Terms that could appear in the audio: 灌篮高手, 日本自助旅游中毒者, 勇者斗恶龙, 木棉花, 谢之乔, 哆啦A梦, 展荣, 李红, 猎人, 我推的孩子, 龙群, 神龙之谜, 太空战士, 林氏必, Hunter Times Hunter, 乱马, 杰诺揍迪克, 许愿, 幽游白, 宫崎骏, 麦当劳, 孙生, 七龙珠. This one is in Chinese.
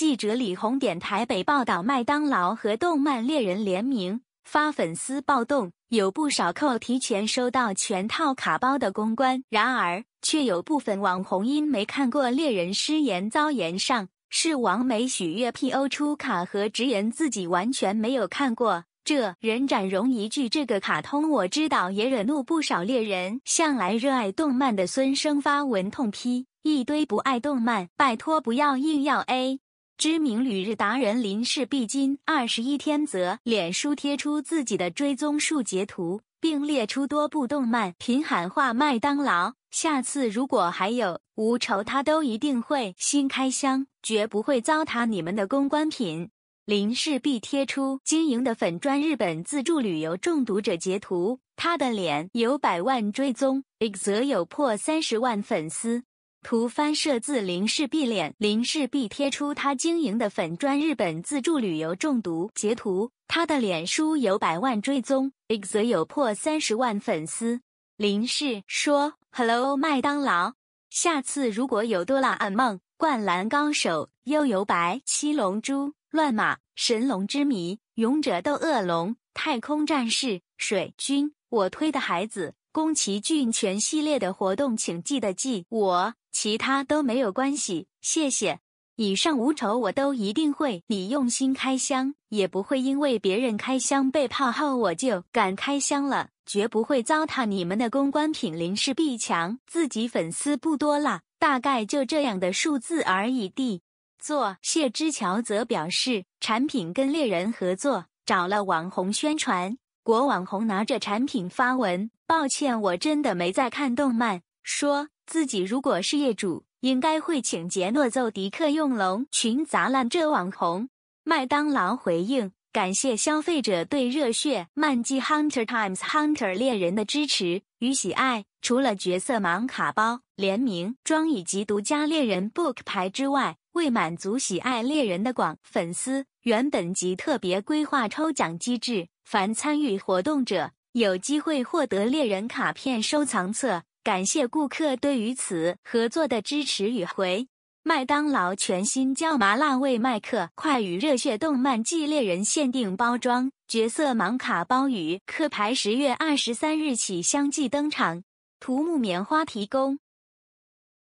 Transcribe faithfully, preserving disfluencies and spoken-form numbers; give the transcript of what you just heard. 记者李红点台北报道，麦当劳和动漫猎人联名发粉丝暴动，有不少客提前收到全套卡包的公关，然而却有部分网红因没看过猎人失言遭言上，是网美许愿 P O 出卡和直言自己完全没有看过。 这任展荣一句这个卡通我知道，也惹怒不少猎人。向来热爱动漫的孙生发文痛批一堆不爱动漫，拜托不要硬要 A。知名旅日达人林氏必金二十一天则脸书贴出自己的追踪数截图，并列出多部动漫，频喊话麦当劳：下次如果还有无仇，他都一定会新开箱，绝不会糟蹋你们的公关品。 林氏必贴出经营的粉专日本自助旅游中毒者截图，他的脸有百万追踪 ，X 则有破三十万粉丝。图翻摄自林氏必脸，林氏必贴出他经营的粉专日本自助旅游中毒截图，他的脸书有百万追踪 ，X 则有破三十万粉丝。林氏说 ：“Hello 麦当劳，下次如果有哆啦 A 梦、灌篮高手、幽游白、七龙珠。” 乱马、神龙之谜、勇者斗恶龙、太空战士、水军、我推的孩子、宫崎骏全系列的活动，请记得记我，其他都没有关系，谢谢。以上无酬我都一定会，你用心开箱，也不会因为别人开箱被泡后我就敢开箱了，绝不会糟蹋你们的公关品。林氏必强，自己粉丝不多啦，大概就这样的数字而已的。 做谢之乔则表示，产品跟猎人合作，找了网红宣传。国网红拿着产品发文，抱歉，我真的没在看动漫。说自己如果是业主，应该会请杰诺揍迪克用龙群砸烂这网红。麦当劳回应，感谢消费者对热血漫记 Hunter Times Hunter 猎人的支持与喜爱。除了角色盲卡包、联名装以及独家猎人 book 牌之外， 为满足喜爱猎人的广粉丝，原本即特别规划抽奖机制，凡参与活动者有机会获得猎人卡片收藏册。感谢顾客对于此合作的支持与回。麦当劳全新椒麻辣味麦克快与热血动漫季猎人限定包装角色盲卡包与刻牌，十月二十三日起相继登场。图木棉花提供。